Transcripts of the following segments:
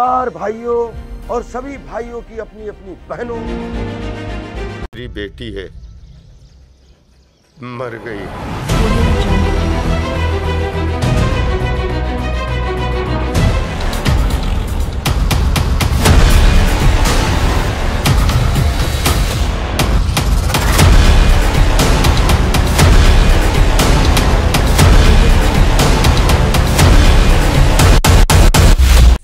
और भाइयों और सभी भाइयों की अपनी अपनी बहनों। मेरी बेटी है, मर गई।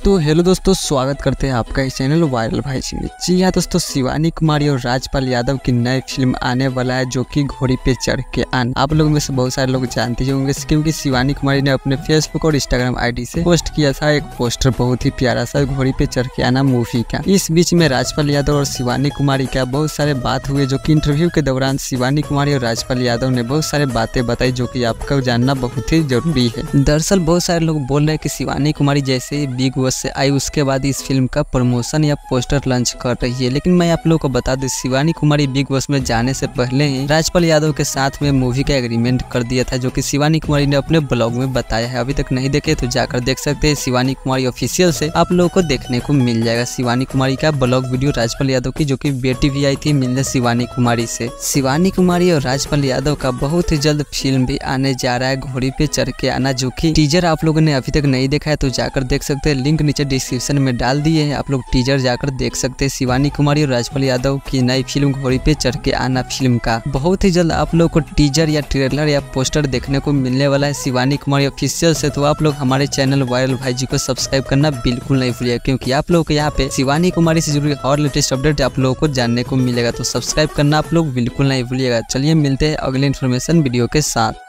तो हेलो दोस्तों, स्वागत करते हैं आपका इस चैनल वायरल भाई जी में। जी हाँ दोस्तों, शिवानी कुमारी और राजपाल यादव की नई फिल्म आने वाला है जो कि घोड़ी पे चढ़ के आना। आप लोगों में से बहुत सारे लोग जानते ही होंगे क्योंकि शिवानी कुमारी ने अपने फेसबुक और इंस्टाग्राम आईडी से पोस्ट किया था एक पोस्टर बहुत ही प्यारा सा घोड़ी पे चढ़ के आना मूवी का। इस बीच में राजपाल यादव और शिवानी कुमारी का बहुत सारे बात हुए जो की इंटरव्यू के दौरान शिवानी कुमारी और राजपाल यादव ने बहुत सारे बातें बताई जो की आपको जानना बहुत ही जरूरी है। दरअसल बहुत सारे लोग बोल रहे हैं की शिवानी कुमारी जैसे बिग से आई उसके बाद इस फिल्म का प्रमोशन या पोस्टर लॉन्च कर रही है, लेकिन मैं आप लोगों को बता दूं शिवानी कुमारी बिग बॉस में जाने से पहले ही राजपाल यादव के साथ में मूवी का एग्रीमेंट कर दिया था जो कि शिवानी कुमारी ने अपने ब्लॉग में बताया है। अभी तक नहीं देखे तो जाकर देख सकते हैं, शिवानी कुमारी ऑफिशियल से आप लोगों को देखने को मिल जाएगा। शिवानी कुमारी का ब्लॉग वीडियो राजपाल यादव की जो की बेटी भी आई थी मिलने शिवानी कुमारी से। शिवानी कुमारी और राजपाल यादव का बहुत ही जल्द फिल्म भी आने जा रहा है घोड़ी पे चढ़ के आना, जो की टीजर आप लोगों ने अभी तक नहीं देखा है तो जाकर देख सकते हैं, लिंक नीचे डिस्क्रिप्शन में डाल दिए हैं, आप लोग टीजर जाकर देख सकते हैं। शिवानी कुमारी और राजपाल यादव की नई फिल्म घोड़ी पे चढ़ के आना फिल्म का बहुत ही जल्द आप लोग को टीजर या ट्रेलर या पोस्टर देखने को मिलने वाला है शिवानी कुमारी ऑफिशियल से। तो आप लोग हमारे चैनल वायरल भाई जी को सब्सक्राइब करना बिल्कुल नहीं भूलिए क्योंकि आप लोग यहाँ पे शिवानी कुमारी से जुड़ी और लेटेस्ट अपडेट आप लोगों को जानने को मिलेगा, तो सब्सक्राइब करना आप लोग बिल्कुल नहीं भूलिएगा। चलिए मिलते हैं अगले इन्फॉर्मेशन वीडियो के साथ।